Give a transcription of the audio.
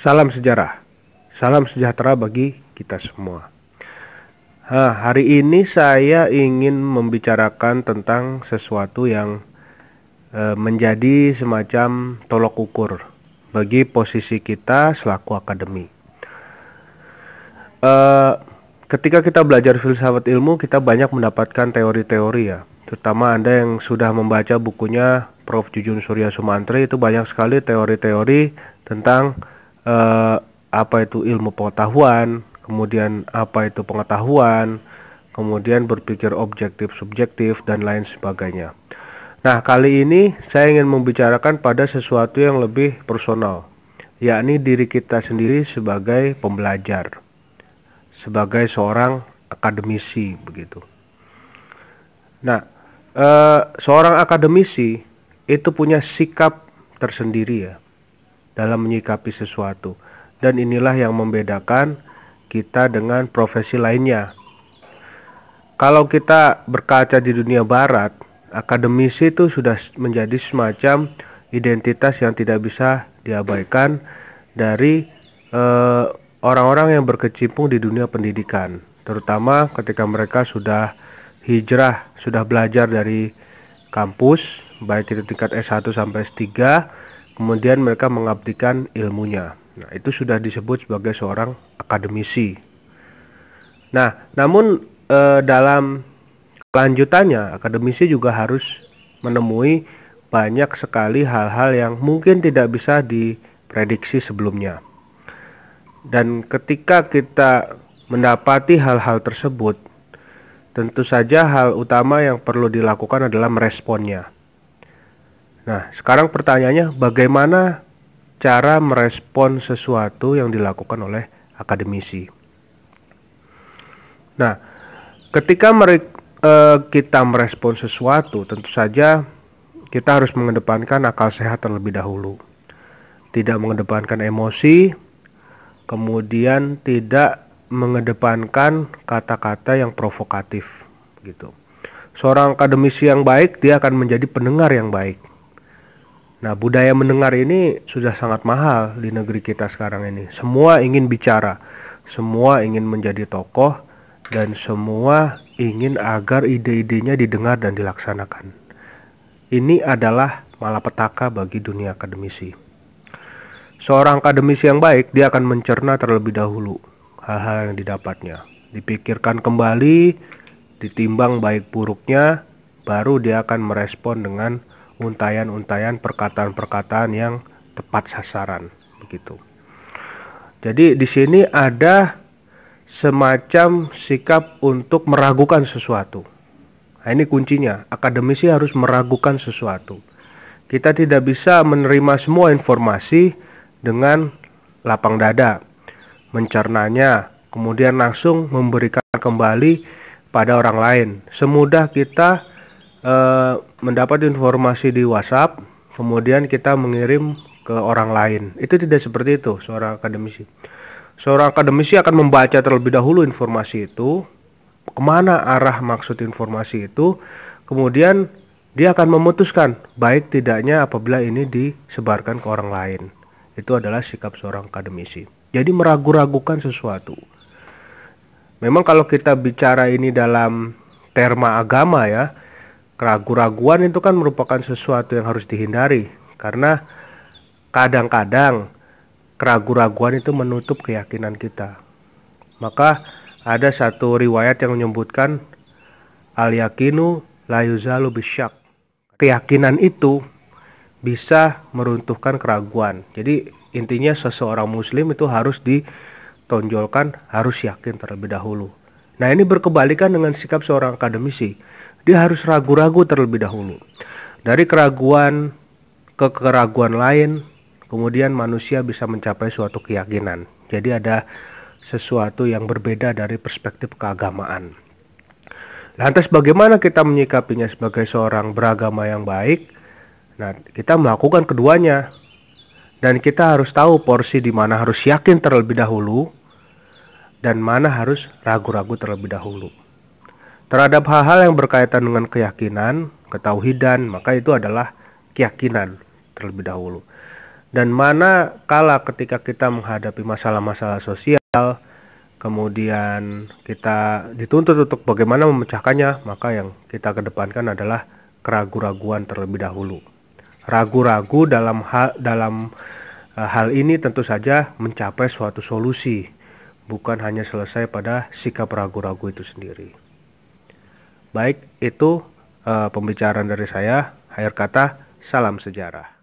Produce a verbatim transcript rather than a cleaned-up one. Salam sejarah, salam sejahtera bagi kita semua. Nah, hari ini saya ingin membicarakan tentang sesuatu yang e, menjadi semacam tolok ukur bagi posisi kita selaku akademi. E, ketika kita belajar filsafat ilmu, kita banyak mendapatkan teori-teori ya. Terutama Anda yang sudah membaca bukunya Profesor Jujun Surya Sumantri, itu banyak sekali teori-teori tentang Uh, apa itu ilmu pengetahuan, kemudian apa itu pengetahuan, kemudian berpikir objektif, subjektif, dan lain sebagainya. Nah, kali ini saya ingin membicarakan pada sesuatu yang lebih personal, yakni diri kita sendiri sebagai pembelajar, sebagai seorang akademisi, begitu. Nah, uh, seorang akademisi itu punya sikap tersendiri ya dalam menyikapi sesuatu, dan inilah yang membedakan kita dengan profesi lainnya. Kalau kita berkaca di dunia barat, akademisi itu sudah menjadi semacam identitas yang tidak bisa diabaikan dari orang-orang eh, yang berkecimpung di dunia pendidikan, terutama ketika mereka sudah hijrah, sudah belajar dari kampus, baik itu tingkat S satu sampai S tiga, kemudian mereka mengabdikan ilmunya. Nah, itu sudah disebut sebagai seorang akademisi. Nah, namun e, dalam kelanjutannya, akademisi juga harus menemui banyak sekali hal-hal yang mungkin tidak bisa diprediksi sebelumnya. Dan ketika kita mendapati hal-hal tersebut, tentu saja hal utama yang perlu dilakukan adalah meresponnya. Nah, sekarang pertanyaannya, bagaimana cara merespon sesuatu yang dilakukan oleh akademisi? Nah, ketika mere eh, kita merespon sesuatu, tentu saja kita harus mengedepankan akal sehat terlebih dahulu. Tidak mengedepankan emosi, kemudian tidak mengedepankan kata-kata yang provokatif, gitu. Seorang akademisi yang baik, dia akan menjadi pendengar yang baik. Nah, budaya mendengar ini sudah sangat mahal di negeri kita sekarang ini. Semua ingin bicara, semua ingin menjadi tokoh, dan semua ingin agar ide-idenya didengar dan dilaksanakan. Ini adalah malapetaka bagi dunia akademisi. Seorang akademisi yang baik, dia akan mencerna terlebih dahulu hal-hal yang didapatnya. Dipikirkan kembali, ditimbang baik buruknya, baru dia akan merespon dengan untayan-untayan perkataan-perkataan yang tepat sasaran, begitu. Jadi di sini ada semacam sikap untuk meragukan sesuatu. Nah, ini kuncinya, akademisi harus meragukan sesuatu. Kita tidak bisa menerima semua informasi dengan lapang dada, mencernanya, kemudian langsung memberikan kembali pada orang lain. Semudah kita Uh, mendapat informasi di WhatsApp, kemudian kita mengirim ke orang lain. Itu tidak seperti itu seorang akademisi. Seorang akademisi akan membaca terlebih dahulu informasi itu, kemana arah maksud informasi itu, kemudian dia akan memutuskan baik tidaknya apabila ini disebarkan ke orang lain. Itu adalah sikap seorang akademisi. Jadi meragu-ragukan sesuatu. Memang kalau kita bicara ini dalam terma agama ya, keraguan-raguan itu kan merupakan sesuatu yang harus dihindari, karena kadang-kadang keraguan-raguan itu menutup keyakinan kita. Maka ada satu riwayat yang menyebutkan al-yakinu la yuzalu bisyak. Keyakinan itu bisa meruntuhkan keraguan. Jadi intinya seseorang muslim itu harus ditonjolkan, harus yakin terlebih dahulu. Nah, ini berkebalikan dengan sikap seorang akademisi. Dia harus ragu-ragu terlebih dahulu. Dari keraguan ke keraguan lain, kemudian manusia bisa mencapai suatu keyakinan. Jadi ada sesuatu yang berbeda dari perspektif keagamaan. Lantas bagaimana kita menyikapinya sebagai seorang beragama yang baik? Nah, kita melakukan keduanya. Dan kita harus tahu porsi di mana harus yakin terlebih dahulu dan mana harus ragu-ragu terlebih dahulu. Terhadap hal-hal yang berkaitan dengan keyakinan, ketauhidan, maka itu adalah keyakinan terlebih dahulu. Dan mana kala ketika kita menghadapi masalah-masalah sosial, kemudian kita dituntut untuk bagaimana memecahkannya, maka yang kita kedepankan adalah keraguan-raguan terlebih dahulu. Ragu-ragu dalam hal dalam hal ini tentu saja mencapai suatu solusi, bukan hanya selesai pada sikap ragu-ragu itu sendiri. Baik, itu uh, pembicaraan dari saya. Akhir kata, salam sejarah.